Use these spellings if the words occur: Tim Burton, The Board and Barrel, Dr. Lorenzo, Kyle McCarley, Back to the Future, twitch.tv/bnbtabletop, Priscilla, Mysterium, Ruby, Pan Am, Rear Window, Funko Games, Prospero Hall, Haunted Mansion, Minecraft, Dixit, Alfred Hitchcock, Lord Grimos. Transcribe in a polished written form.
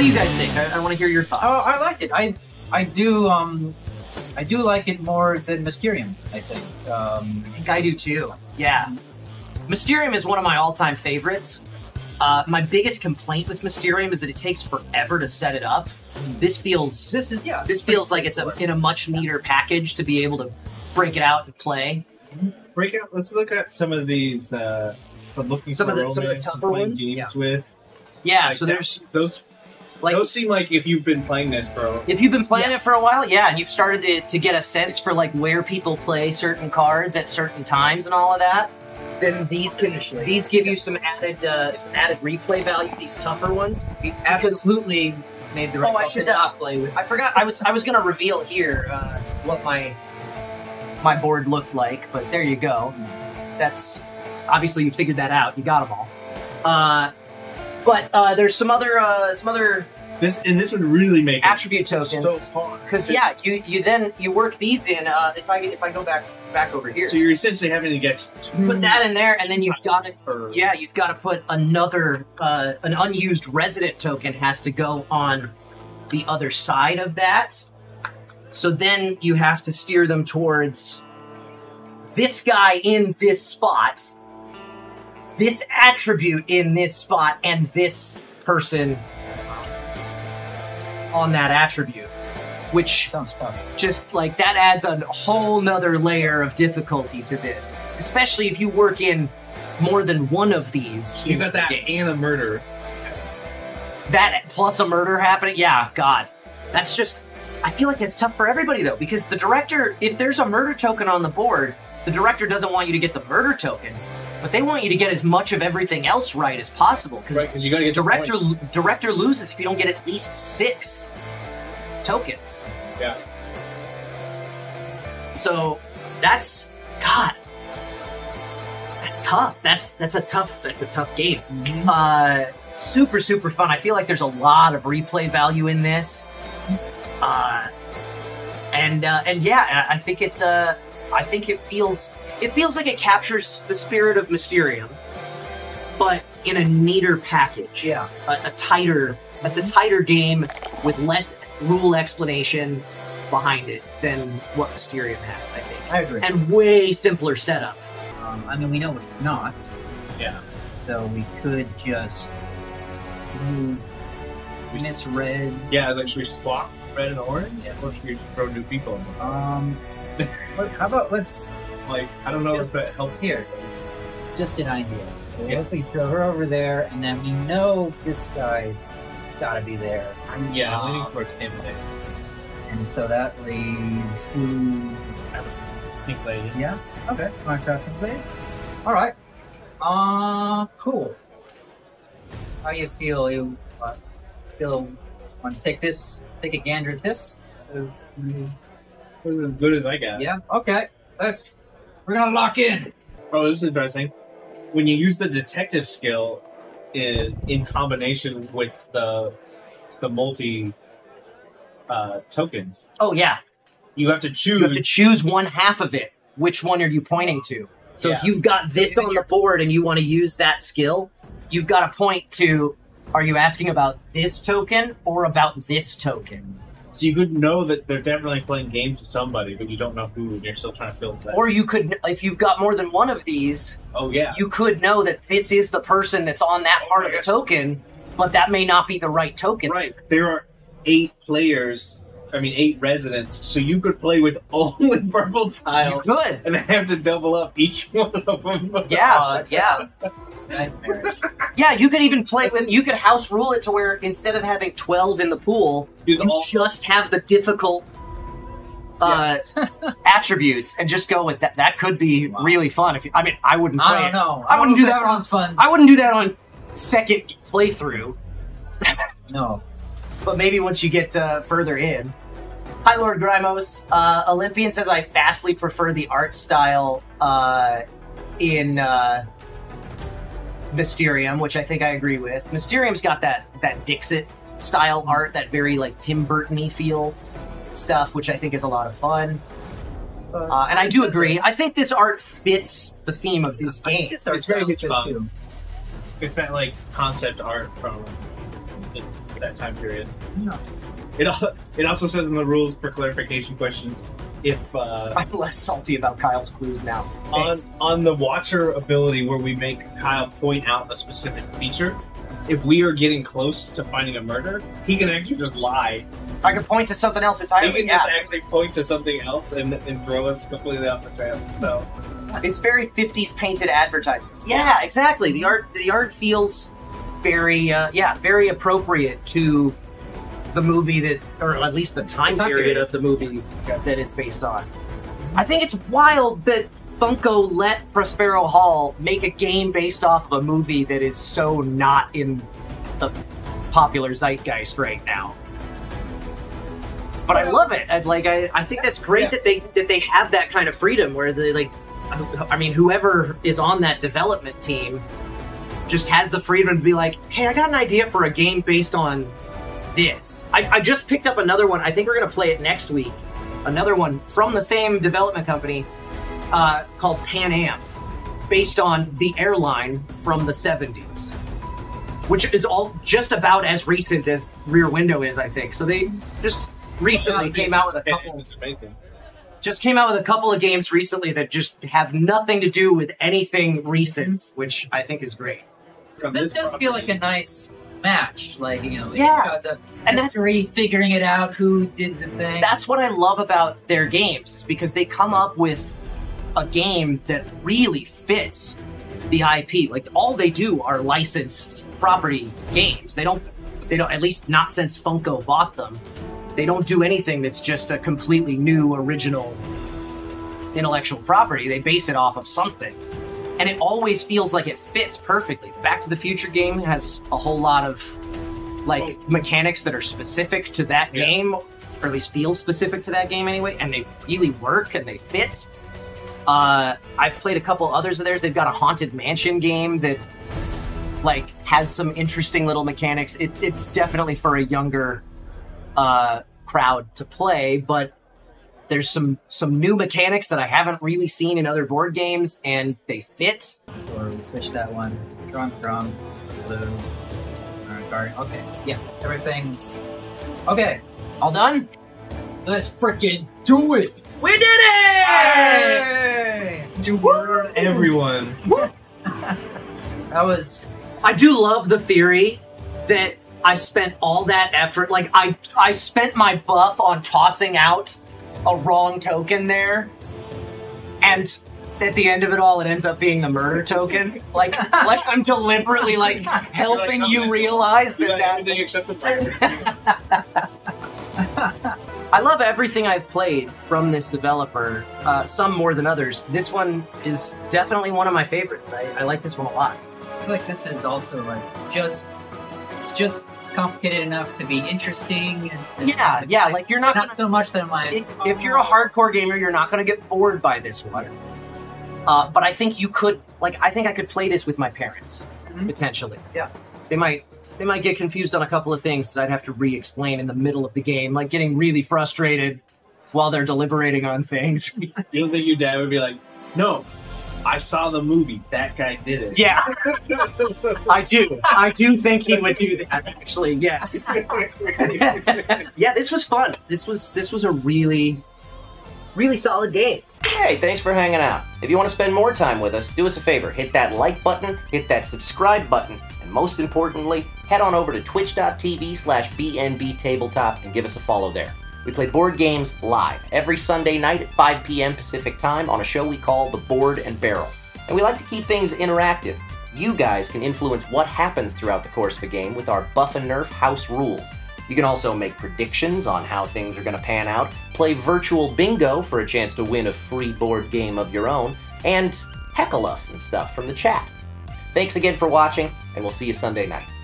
do you guys think? I want to hear your thoughts. Oh, I like it. I do like it more than Mysterium, I think. I think I do too. Yeah. Mysterium is one of my all-time favorites. My biggest complaint with Mysterium is that it takes forever to set it up. This feels like it's in a much neater package to be able to break it out and play. Break out. Let's look at some of these. Some of the tougher ones. Games with. Yeah. Like so there's those. Like, those seem like if you've been playing this for a while. If you've been playing it for a while, yeah, and you've started to get a sense for like where people play certain cards at certain times and all of that, then these give you some added replay value. These tougher ones, we absolutely made the right. Oh, I should not play with. I forgot. I was gonna reveal here what my board looked like, but there you go. That's obviously you figured that out. You got them all. But there's some other. This would really make attribute tokens. Because so yeah, you then work these in. If I go back over here, so you're essentially having to guess. Put that in there, and then you've got to. Yeah, you've got to put another an unused resident token has to go on the other side of that. So then you have to steer them towards this guy in this spot, this attribute in this spot, and this person on that attribute, which just like that adds a whole nother layer of difficulty to this, especially if you work in more than one of these. So you got that and a murder. That plus a murder happening. Yeah, God, that's just. I feel like that's tough for everybody though, because the director, if there's a murder token on the board, the director doesn't want you to get the murder token, but they want you to get as much of everything else right as possible. Because right, you got to get director loses if you don't get at least 6 tokens. Yeah. So that's God. That's tough. That's a tough game. Mm-hmm. Super super fun. I feel like there's a lot of replay value in this. And yeah, I think it feels like it captures the spirit of Mysterium, but in a neater package. Yeah, a tighter game with less rule explanation behind it than what Mysterium has. I think. I agree. And way simpler setup. I mean, we know what it's not. Yeah. So we could just misread. Yeah, I was like, should we swap red and orange? Yeah, or should we just throw new people in there? Look, how about let's... Like, I don't know if that helps here. Just an idea. So yeah. If we throw her over there, and then we know this guy's... It's gotta be there. Yeah, I'm leaning towards him there. And so that leaves... Pink Lady. Yeah? Okay. Minecraft Pink Lady. Alright. Cool. How do you feel? You want to take this? Take a gander at this? It's as good as I got. Yeah. Okay. We're gonna lock in. Oh, this is interesting. When you use the detective skill in combination with the multi tokens. Oh yeah. You have to choose one half of it. Which one are you pointing to? So yeah. If you've got this on the board and you want to use that skill, you've got to point to. Are you asking about this token or about this token? So you could know that they're definitely playing games with somebody, but you don't know who, and you're still trying to fill it. Or you could, if you've got more than one of these, oh yeah, you could know that this is the person that's on that part of the token, but that may not be the right token. Right. There are 8 players, I mean 8 residents, so you could play with only purple tiles. You could. And have to double up each one of them. Yeah, yeah. Yeah, you could even play with. You could house rule it to where instead of having 12 in the pool, you just have the difficult attributes and just go with that. That could be really fun. If you, I mean, I wouldn't play. I don't know. I wouldn't do that on fun. I wouldn't do that on second playthrough. No, but maybe once you get further in. Hi, Lord Grimos. Olympian says I vastly prefer the art style in. Mysterium, which I think I agree with. Mysterium's got that Dixit style art, that very like Tim Burton-y feel stuff, which I think is a lot of fun. And I do agree. I think this art fits the theme of this game. It's very Hitchcock. It's that like concept art from that time period. Yeah. It also says in the rules for clarification questions, if I'm less salty about Kyle's clues now. On the Watcher ability where we make Kyle point out a specific feature, if we are getting close to finding a murder, he can actually just lie. I can point to something else entirely. He can just actually point to something else and throw us completely off the trail. So it's very 50s painted advertisements. Yeah, exactly. The art feels very very appropriate to the movie that, or at least the time period of the movie that it's based on. I think it's wild that Funko let Prospero Hall make a game based off of a movie that is so not in the popular zeitgeist right now. But I love it. I think that's great that they have that kind of freedom where they I mean, whoever is on that development team just has the freedom to be like, hey, I got an idea for a game based on this. I just picked up another one. I think we're gonna play it next week. Another one from the same development company called Pan Am, based on the airline from the 70s, which is all just about as recent as Rear Window is, I think. So they just recently came out with a couple. Just came out with a couple of games recently that just have nothing to do with anything recent, which I think is great. This does feel like a nice match, like, you know, and that's figuring it out who did the thing. That's what I love about their games, is because they come up with a game that really fits the IP. Like, all they do are licensed property games. They don't, at least not since Funko bought them. They don't do anything that's just a completely new, original intellectual property. They base it off of something. And it always feels like it fits perfectly. The Back to the Future game has a whole lot of, like, mechanics that are specific to that game, or at least feel specific to that game anyway, and they really work and they fit. I've played a couple others of theirs. They've got a Haunted Mansion game that, like, has some interesting little mechanics. It's definitely for a younger crowd to play, but there's some new mechanics that I haven't really seen in other board games, and they fit. So we switch that one. Drum, blue, guard. Okay, yeah, everything's okay. All done. Let's frickin' do it. We did it! Hey! You were everyone. That was. I do love the theory that I spent all that effort, like, I spent my buff on tossing out a wrong token there, and at the end of it all, it ends up being the murder token. Like, like I'm deliberately, like, helping you realize that everything except the murder. I love everything I've played from this developer, some more than others. This one is definitely one of my favorites. I like this one a lot. I feel like this is also, like, it's just complicated enough to be interesting. Yeah, like, you're not so much that I'm like... If you're a hardcore gamer, you're not going to get bored by this one. But I think you could... Like, I think I could play this with my parents, potentially. Yeah. They might get confused on a couple of things that I'd have to re-explain in the middle of the game, like getting really frustrated while they're deliberating on things. You don't think your dad would be like, no, I saw the movie. That guy did it. Yeah. I do think he would do that, actually, yes. Yeah, this was fun. This was a really, really solid game. Hey, thanks for hanging out. If you want to spend more time with us, do us a favor. Hit that like button, hit that subscribe button, and most importantly, head on over to twitch.tv/bnbtabletop and give us a follow there. We play board games live every Sunday night at 5 p.m. Pacific time on a show we call The Board and Barrel. And we like to keep things interactive. You guys can influence what happens throughout the course of a game with our buff and nerf house rules. You can also make predictions on how things are going to pan out, play virtual bingo for a chance to win a free board game of your own, and heckle us and stuff from the chat. Thanks again for watching, and we'll see you Sunday night.